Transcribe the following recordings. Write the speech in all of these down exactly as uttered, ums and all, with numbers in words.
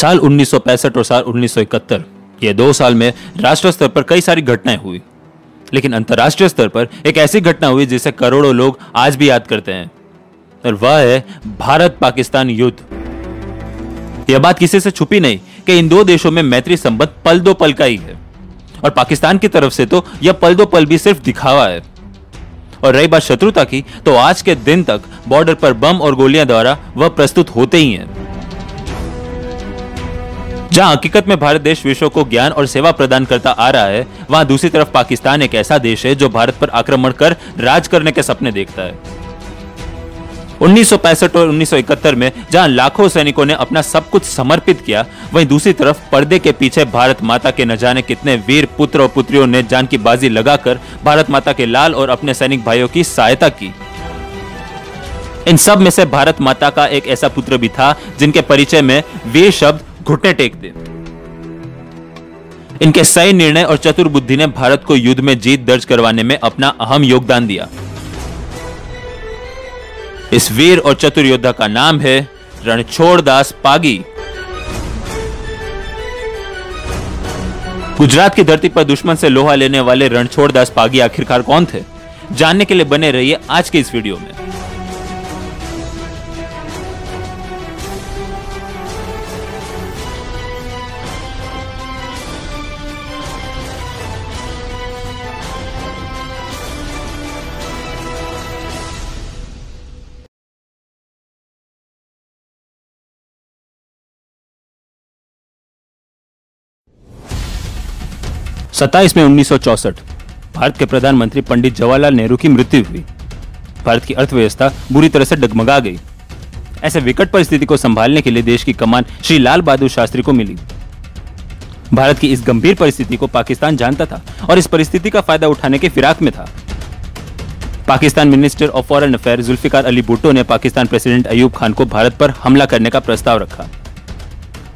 साल उन्नीस सौ पैंसठ और साल उन्नीस सौ इकहत्तर ये दो साल में राष्ट्रीय स्तर पर कई सारी घटनाएं हुई, लेकिन अंतर्राष्ट्रीय स्तर पर एक ऐसी घटना हुई जिसे करोड़ों लोग आज भी याद करते हैं, और वह है भारत पाकिस्तान युद्ध। यह बात किसी से छुपी नहीं कि इन दो देशों में मैत्री संबंध पल दो पल का ही है, और पाकिस्तान की तरफ से तो यह पल दो पल भी सिर्फ दिखावा है। और रही बात शत्रुता की, तो आज के दिन तक बॉर्डर पर बम और गोलियां द्वारा वह प्रस्तुत होते ही हैं। जहां हकीकत में भारत देश विश्व को ज्ञान और सेवा प्रदान करता आ रहा है, वहां दूसरी तरफ पाकिस्तान एक ऐसा देश है जो भारत पर आक्रमण कर राज करने के सपने देखता है। उन्नीस सौ पैंसठ और उन्नीस सौ इकहत्तर में जहां लाखों सैनिकों ने अपना सब कुछ समर्पित किया, वहीं दूसरी तरफ पर्दे के पीछे भारत माता के न जाने कितने वीर पुत्र और पुत्रियों ने जान की बाजी लगाकर भारत माता के लाल और अपने सैनिक भाइयों की सहायता की। इन सब में से भारत माता का एक ऐसा पुत्र भी था जिनके परिचय में वीर शब्द घुटने टेक दे। इनके सही निर्णय और चतुर बुद्धि ने भारत को युद्ध में जीत दर्ज करवाने में अपना अहम योगदान दिया। इस वीर और चतुर योद्धा का नाम है रणछोड़दास पगी। गुजरात की धरती पर दुश्मन से लोहा लेने वाले रणछोड़दास पगी आखिरकार कौन थे, जानने के लिए बने रहिए आज के इस वीडियो में। सत्ताईस मई उन्नीस सौ चौसठ भारत के प्रधानमंत्री पंडित जवाहरलाल नेहरू की मृत्यु हुई। भारत की अर्थव्यवस्था बुरी तरह से डगमगा गई। ऐसे विकट परिस्थिति को संभालने के लिए देश की कमान श्री लाल बहादुर शास्त्री को मिली। भारत की इस गंभीर परिस्थिति को पाकिस्तान जानता था और इस परिस्थिति का फायदा उठाने के फिराक में था। Pakistan minister of foreign affair Zulfikar Ali Bhutto ने पाकिस्तान प्रेसिडेंट अयूब खान को भारत पर हमला करने का प्रस्ताव रखा।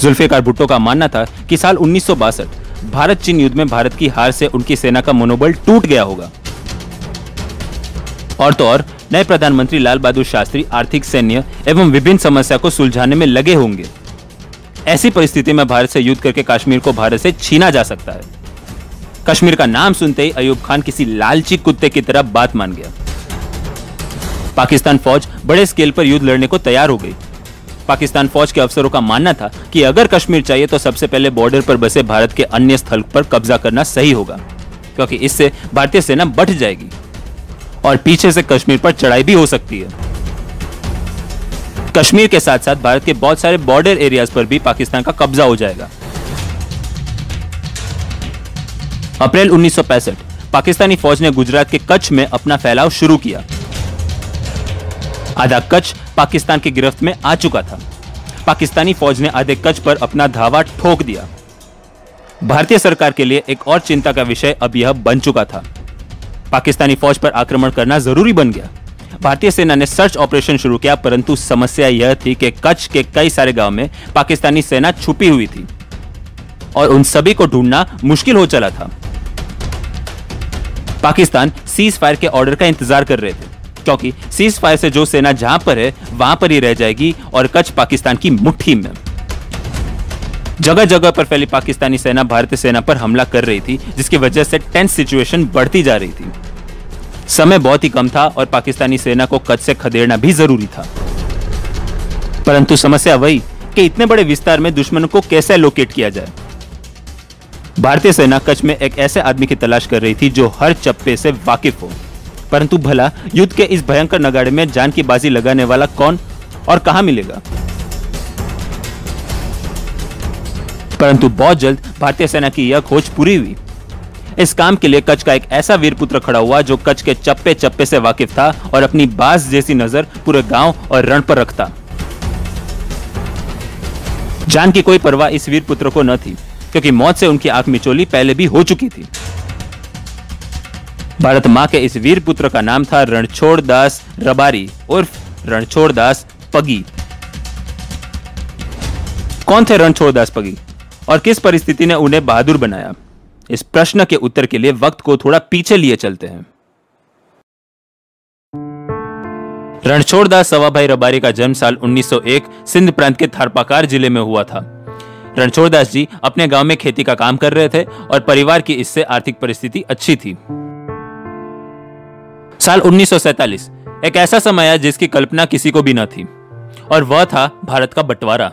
जुल्फिकार भुट्टो का मानना था कि साल उन्नीस सौ बासठ भारत चीन युद्ध में भारत की हार से उनकी सेना का मनोबल टूट गया होगा, और तो और नए प्रधानमंत्री लाल बहादुर शास्त्री आर्थिक, सैन्य एवं विभिन्न समस्या को सुलझाने में लगे होंगे। ऐसी परिस्थिति में भारत से युद्ध करके कश्मीर को भारत से छीना जा सकता है। कश्मीर का नाम सुनते ही अयूब खान किसी लालची कुत्ते की तरह बात मान गया। पाकिस्तान फौज बड़े स्केल पर युद्ध लड़ने को तैयार हो गई। पाकिस्तान फौज के अफसरों का मानना था कि अगर कश्मीर चाहिए तो सबसे पहले बॉर्डर पर बसे भारत के अन्य स्थल पर कब्जा करना सही होगा, क्योंकि इससे भारतीय सेना बंट जाएगी और पीछे से कश्मीर पर चढ़ाई भी हो सकती है। कश्मीर के साथ साथ भारत के बहुत सारे बॉर्डर एरियाज पर भी पाकिस्तान का कब्जा हो जाएगा। अप्रैल उन्नीस सौ पैंसठ पाकिस्तानी फौज ने गुजरात के कच्छ में अपना फैलाव शुरू किया। आधा कच्छ पाकिस्तान की गिरफ्त में आ चुका था। पाकिस्तानी फौज ने आधे कच्छ पर अपना धावा ठोक दिया। भारतीय सरकार के लिए एक और चिंता का विषय अब यह बन चुका था। पाकिस्तानी फौज पर आक्रमण करना जरूरी बन गया। भारतीय सेना ने सर्च ऑपरेशन शुरू किया, परंतु समस्या यह थी कि कच्छ के कई सारे गांव में पाकिस्तानी सेना छुपी हुई थी और उन सभी को ढूंढना मुश्किल हो चला था। पाकिस्तान सीज फायर के ऑर्डर का इंतजार कर रहे थे, क्योंकि सीज फायर से जो सेना जहां पर है वहां पर ही रह जाएगी और कच्छ पाकिस्तान की मुट्ठी में। जगह जगह पर फैली पाकिस्तानी सेना भारतीय सेना पर हमला कर रही थी, जिसकी वजह से टेंस सिचुएशन बढ़ती जा रही थी। समय बहुत ही कम था और पाकिस्तानी सेना को कच्छ से खदेड़ना भी जरूरी था, परंतु समस्या वही कि इतने बड़े विस्तार में दुश्मन को कैसे लोकेट किया जाए। भारतीय सेना कच्छ में एक ऐसे आदमी की तलाश कर रही थी जो हर चप्पे से वाकिफ हो, परंतु भला युद्ध के इस भयंकर नगाड़े में जान की बाजी लगाने वाला कौन और कहां मिलेगा। परंतु बहुत जल्द भारतीय सेना की यह खोज पूरी हुई। इस काम के लिए कच्छ का एक ऐसा वीर पुत्र खड़ा हुआ जो कच्छ के चप्पे चप्पे से वाकिफ था और अपनी बाज जैसी नजर पूरे गांव और रण पर रखता। जान की कोई परवाह इस वीर पुत्र को न थी, क्योंकि मौत से उनकी आंख मिचोली पहले भी हो चुकी थी। भारत मां के इस वीर पुत्र का नाम था रणछोड़दास रबारी उर्फ रणछोड़दास पगी। कौन थे रणछोड़दास पगी और किस परिस्थिति ने उन्हें बहादुर बनाया? इस प्रश्न के उत्तर के लिए वक्त को थोड़ा पीछे लिए चलते हैं। रणछोड़दास सवाभाई रबारी का जन्म साल उन्नीस सौ एक सिंध प्रांत के थारपाकार जिले में हुआ था। रणछोड़दास जी अपने गांव में खेती का काम कर रहे थे और परिवार की इससे आर्थिक परिस्थिति अच्छी थी। साल उन्नीस सौ सैंतालीस एक ऐसा समय है जिसकी कल्पना किसी को भी न थी, और वह था भारत का बंटवारा।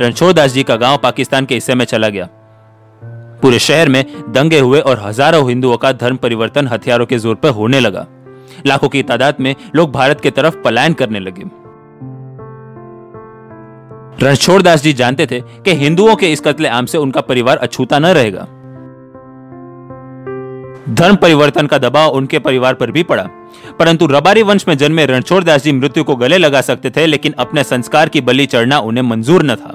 रणछोड़दास जी का गांव पाकिस्तान के हिस्से में चला गया। पूरे शहर में दंगे हुए और हजारों हिंदुओं का धर्म परिवर्तन हथियारों के जोर पर होने लगा। लाखों की तादाद में लोग भारत की तरफ पलायन करने लगे। रणछोड़दास जी जानते थे कि हिंदुओं के इस कत्लेआम से उनका परिवार अछूता न रहेगा। धर्म परिवर्तन का दबाव उनके परिवार पर भी पड़ा, परंतु रबारी वंश में जन्मे रणछोड़दास जी मृत्यु को गले लगा सकते थे, लेकिन अपने संस्कार की बलि चढ़ना उन्हें मंजूर न था।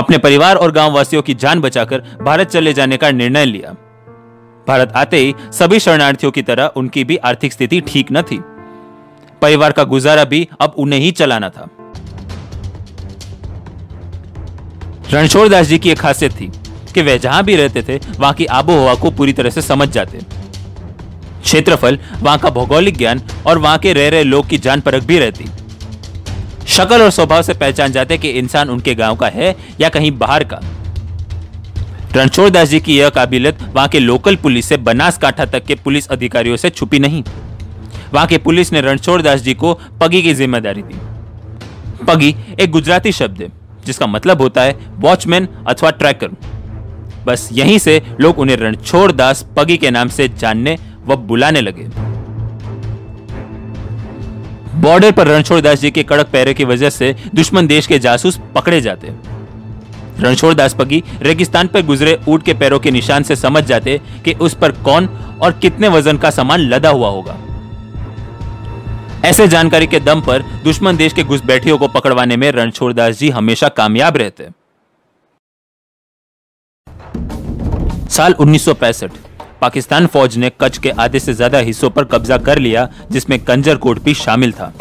अपने परिवार और गांव वासियों की जान बचाकर भारत चले जाने का निर्णय लिया। भारत आते ही सभी शरणार्थियों की तरह उनकी भी आर्थिक स्थिति ठीक न थी। परिवार का गुजारा भी अब उन्हें ही चलाना था। रणछोड़दास जी की एक खासियत थी कि वह जहां भी रहते थे वहां की आबोहवा को पूरी तरह से समझ जाते। क्षेत्रफल, वहां का भौगोलिक ज्ञान और वहां के रह रहे लोग की जान परख भी रहती। शक्ल और स्वभाव से पहचान जाते कि इंसान उनके गांव का है या कहीं बाहर का। रणछोड़दास जी की यह काबिलियत वहां के लोकल पुलिस से बनासकाठा तक के पुलिस अधिकारियों से छुपी नहीं। वहां के पुलिस ने रणछोड़दास जी को पगी की जिम्मेदारी दी। पगी एक गुजराती शब्द है जिसका मतलब होता है वॉचमैन अथवा ट्रैकर। बस यहीं से लोग उन्हें रणछोड़दास पगी के नाम से जानने व बुलाने लगे। बॉर्डर पर रणछोड़दास जी के कड़क पहरे की वजह से दुश्मन देश के जासूस पकड़े जाते। रणछोड़दास पगी रेगिस्तान पर गुजरे ऊंट के पैरों के निशान से समझ जाते कि उस पर कौन और कितने वजन का सामान लदा हुआ होगा। ऐसे जानकारी के दम पर दुश्मन देश के घुसपैठियों को पकड़वाने में रणछोड़दास जी हमेशा कामयाब रहते। साल उन्नीस सौ पैंसठ पाकिस्तान फौज ने कच्छ के आधे से ज्यादा हिस्सों पर कब्जा कर लिया, जिसमें कंजरकोट भी शामिल था।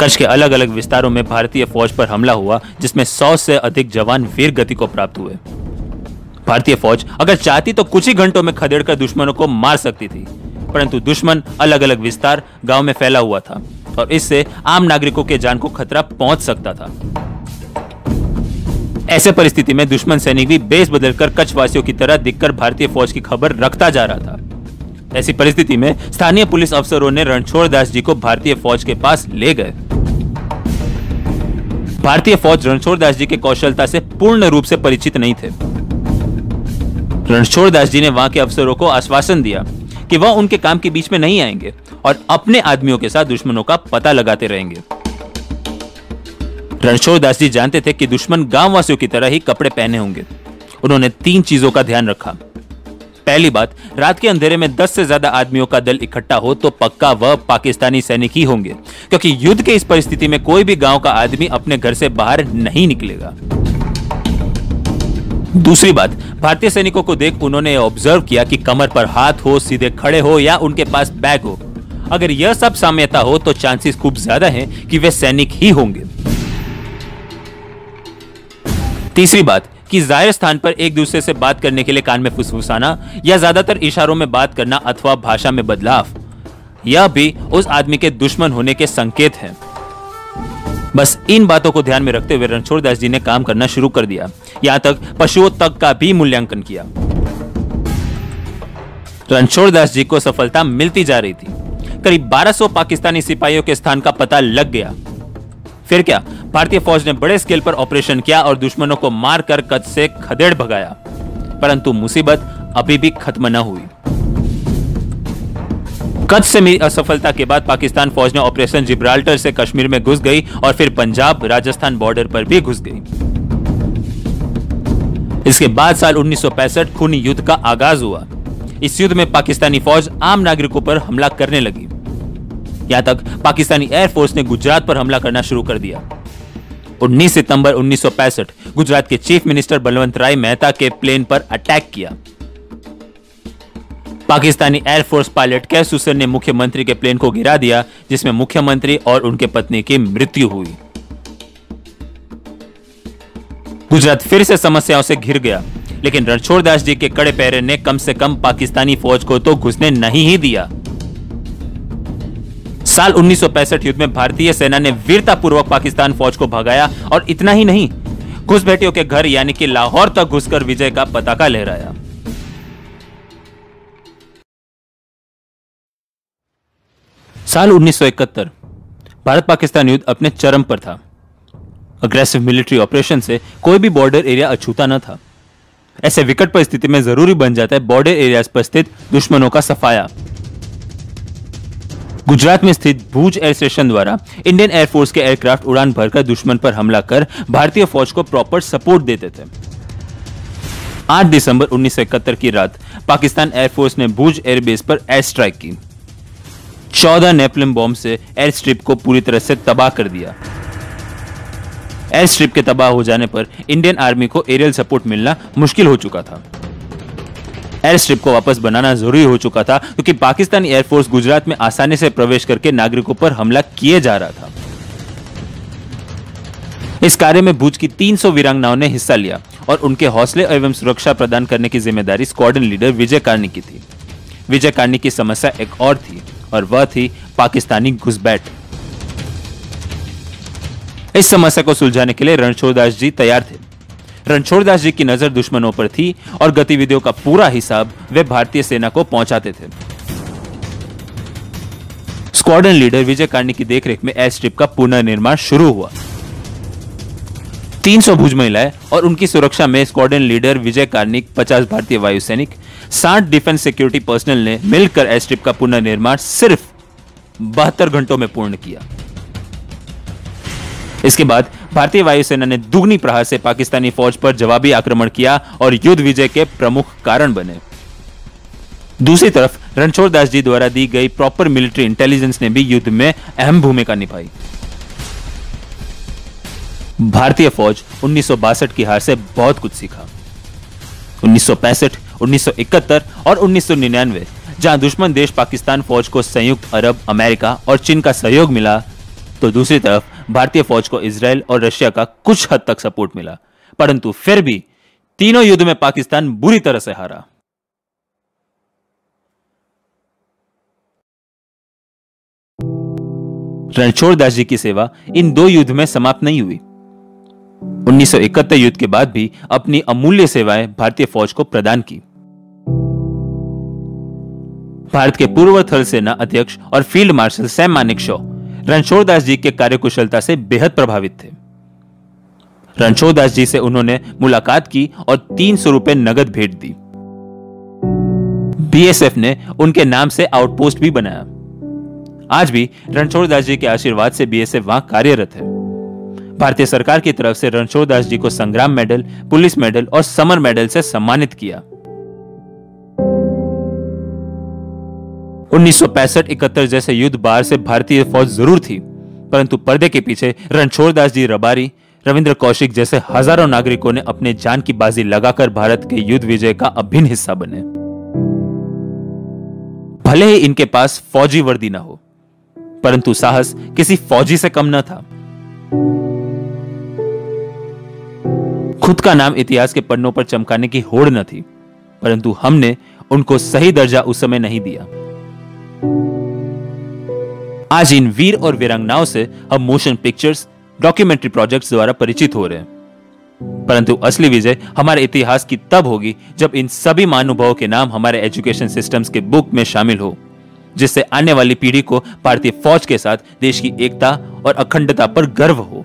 कच्छ के अलग अलग विस्तारों में भारतीय फौज पर हमला हुआ, जिसमें सौ से अधिक जवान वीर गति को प्राप्त हुए। भारतीय फौज अगर चाहती तो कुछ ही घंटों में खदेड़कर दुश्मनों को मार सकती थी, परंतु दुश्मन अलग अलग विस्तार गांव में फैला हुआ था और इससे आम नागरिकों के जान को खतरा पहुंच सकता था। ऐसे परिस्थिति में दुश्मन सैनिक भी बेस बदलकर कच्छ वासियों की तरह दिखकर भारतीय फौज की खबर रखता जा रहा था। ऐसी परिस्थिति में स्थानीय पुलिस अफसरों ने रणछोड़दास जी को भारतीय फौज के पास ले गए। भारतीय फौज रणछोड़दास जी के कौशलता से पूर्ण रूप से परिचित नहीं थे। रणछोड़दास जी ने वहां के अफसरों को आश्वासन दिया कि वह उनके काम के बीच में नहीं आएंगे और अपने आदमियों के साथ दुश्मनों का पता लगाते रहेंगे। रणछोड़दास जी जानते थे कि दुश्मन गांव वासियों की तरह ही कपड़े पहने होंगे। उन्होंने तीन चीजों का ध्यान रखा। पहली बात, रात के अंधेरे में दस से ज्यादा आदमियों का दल इकट्ठा हो तो पक्का वह पाकिस्तानी सैनिक ही होंगे, क्योंकि युद्ध के इस परिस्थिति में कोई भी गांव का आदमी अपने घर से बाहर नहीं निकलेगा। दूसरी बात, भारतीय सैनिकों को देख उन्होंने ऑब्जर्व किया कि कमर पर हाथ हो, सीधे खड़े हो या उनके पास बैग हो। अगर यह सब साम्यता हो तो चांसेस खूब ज्यादा है कि वे सैनिक ही होंगे। तीसरी बात कि जाहिर स्थान पर एक दूसरे से बात करने के लिए कान में फुसफुसाना या ज्यादातर इशारों में बात करना अथवा भाषा में बदलाव, यह भी उस आदमी के दुश्मन होने के संकेत हैं। बस इन बातों को ध्यान में रखते हुए रणछोड़दास जी ने काम करना शुरू कर दिया। यहां तक पशुओं तक का भी मूल्यांकन किया। रणछोड़दास जी को सफलता मिलती जा रही थी। करीब बारह सौ पाकिस्तानी सिपाहियों के स्थान का पता लग गया। फिर क्या, भारतीय फौज ने बड़े स्केल पर ऑपरेशन किया और दुश्मनों को मारकर कच्छ से खदेड़ भगाया, परंतु मुसीबत अभी भी खत्म न हुई। कच्छ से मिली असफलता के बाद पाकिस्तान फौज ने ऑपरेशन जिब्राल्टर से कश्मीर में घुस गई और फिर पंजाब राजस्थान बॉर्डर पर भी घुस गई। इसके बाद साल उन्नीस सौ पैंसठ खूनी युद्ध का आगाज हुआ। इस युद्ध में पाकिस्तानी फौज आम नागरिकों पर हमला करने लगी। यहां तक पाकिस्तानी एयरफोर्स ने गुजरात पर हमला करना शुरू कर दिया। उन्नीस सितंबर उन्नीस सौ पैंसठ गुजरात के चीफ मिनिस्टर बलवंत राय मेहता के प्लेन पर अटैक किया। पाकिस्तानी एयरफोर्स पायलट कैसुसन ने मुख्यमंत्री के प्लेन को गिरा दिया, जिसमें मुख्यमंत्री और उनके पत्नी की मृत्यु हुई। गुजरात फिर से समस्याओं से घिर गया, लेकिन रणछोड़दास जी के कड़े पहरे ने कम से कम पाकिस्तानी फौज को तो घुसने नहीं ही दिया। साल उन्नीस सौ पैंसठ युद्ध में भारतीय सेना ने वीरतापूर्वक पाकिस्तान फौज को भगाया और इतना ही नहीं, घुसपैठियों के घर यानी कि लाहौर तक घुसकर विजय का पताका लहराया। साल उन्नीस सौ इकहत्तर भारत पाकिस्तान युद्ध अपने चरम पर था। अग्रेसिव मिलिट्री ऑपरेशन से कोई भी बॉर्डर एरिया अछूता न था। ऐसे विकट परिस्थिति में जरूरी बन जाता है बॉर्डर एरियाज पर स्थित दुश्मनों का सफाया। गुजरात में स्थित भूज एयर स्टेशन द्वारा इंडियन एयरफोर्स के एयरक्राफ्ट उड़ान भरकर दुश्मन पर हमला कर भारतीय फौज को प्रॉपर सपोर्ट देते थे। आठ दिसंबर उन्नीस सौ इकहत्तर की रात पाकिस्तान एयरफोर्स ने भूज एयरबेस पर एयर स्ट्राइक की। चौदह नेपलिन बॉम्ब से एयर स्ट्रिप को पूरी तरह से तबाह कर दिया। एयर स्ट्रिप के तबाह हो जाने पर इंडियन आर्मी को एरियल सपोर्ट मिलना मुश्किल हो चुका था। एयर स्ट्रिप को वापस बनाना जरूरी हो चुका था क्योंकि पाकिस्तानी एयरफोर्स गुजरात में आसानी से प्रवेश करके नागरिकों पर हमला किए जा रहा था। इस कार्य में भूज की तीन सौ वीरांगनाओं ने हिस्सा लिया और उनके हौसले एवं सुरक्षा प्रदान करने की जिम्मेदारी स्क्वाड्रन लीडर विजय कार्णिक की थी। विजय कार्णिक की समस्या एक और थी और वह थी पाकिस्तानी घुसपैठ। इस समस्या को सुलझाने के लिए रणछोड़दास जी तैयार थे। रणछोड़दास जी की नजर दुश्मनों पर थी और गतिविधियों का पूरा हिसाब वे भारतीय सेना को पहुंचाते थे। स्क्वाड्रन लीडर विजय कार्णिक की देखरेख में एयर स्ट्रिप का पुनर्निर्माण शुरू हुआ। तीन सौ भुज महिलाएं और उनकी सुरक्षा में स्क्वाड्रन लीडर विजय कार्णिक, पचास भारतीय वायु सैनिक, साठ डिफेंस सिक्योरिटी पर्सनल ने मिलकर एयर स्ट्रिप का पुनर्निर्माण सिर्फ बहत्तर घंटों में पूर्ण किया। इसके बाद भारतीय वायुसेना ने दुगनी प्रहार से पाकिस्तानी फौज पर जवाबी आक्रमण किया और युद्ध विजय के प्रमुख कारण बने। दूसरी तरफ रणछोड़दास जी द्वारा दी गई प्रॉपर मिलिट्री इंटेलिजेंस ने भी युद्ध में अहम भूमिका निभाई। भारतीय फौज उन्नीस सौ बासठ की हार से बहुत कुछ सीखा। उन्नीस सौ पैंसठ, उन्नीस सौ इकहत्तर और उन्नीस सौ निन्यानवे जहां दुश्मन देश पाकिस्तान फौज को संयुक्त अरब, अमेरिका और चीन का सहयोग मिला, तो दूसरी तरफ भारतीय फौज को इजराइल और रशिया का कुछ हद तक सपोर्ट मिला, परंतु फिर भी तीनों युद्ध में पाकिस्तान बुरी तरह से हारा। रणछोड़दास जी की सेवा इन दो युद्ध में समाप्त नहीं हुई। उन्नीस सौ इकहत्तर युद्ध के बाद भी अपनी अमूल्य सेवाएं भारतीय फौज को प्रदान की। भारत के पूर्व थल सेना अध्यक्ष और फील्ड मार्शल सैम मानेकशॉ रणछोड़दास जी के कार्यकुशलता से बेहद प्रभावित थे। रणछोड़दास जी से उन्होंने मुलाकात की और तीन सौ रुपए नगद भेंट दी। बीएसएफ ने उनके नाम से आउटपोस्ट भी बनाया। आज भी रणछोड़दास जी के आशीर्वाद से बीएसएफ वहां कार्यरत है। भारतीय सरकार की तरफ से रणछोड़दास जी को संग्राम मेडल, पुलिस मेडल और समर मेडल से सम्मानित किया। उन्नीस सौ पैंसठ इकहत्तर जैसे युद्ध बाहर से भारतीय फौज जरूर थी, परंतु पर्दे के पीछे रणछोड़दास जी रबारी, रविंद्र कौशिक जैसे हजारों नागरिकों ने अपने जान की बाजी लगाकर भारत के युद्ध विजय का अभिन्न हिस्सा बने। भले ही इनके पास फौजी वर्दी न हो, परंतु साहस किसी फौजी से कम न था। खुद का नाम इतिहास के पन्नों पर चमकाने की होड़ न थी, परंतु हमने उनको सही दर्जा उस समय नहीं दिया। आज इन वीर और वीरांगनाओं से हम मोशन पिक्चर्स, डॉक्यूमेंट्री प्रोजेक्ट्स द्वारा परिचित हो रहे हैं, परंतु असली विजय हमारे इतिहास की तब होगी जब इन सभी महानुभावों के नाम हमारे एजुकेशन सिस्टम्स के बुक में शामिल हो, जिससे आने वाली पीढ़ी को भारतीय फौज के साथ देश की एकता और अखंडता पर गर्व हो।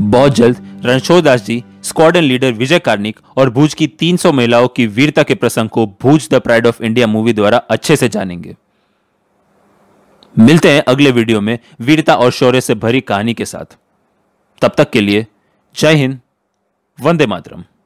बहुत जल्द रणछोड़दास जी, स्क्वाड्रन लीडर विजय कार्णिक और भूज की तीन सौ महिलाओं की वीरता के प्रसंग को Bhuj the pride of India movie द्वारा अच्छे से जानेंगे। मिलते हैं अगले वीडियो में वीरता और शौर्य से भरी कहानी के साथ। तब तक के लिए जय हिंद, वंदे मातरम।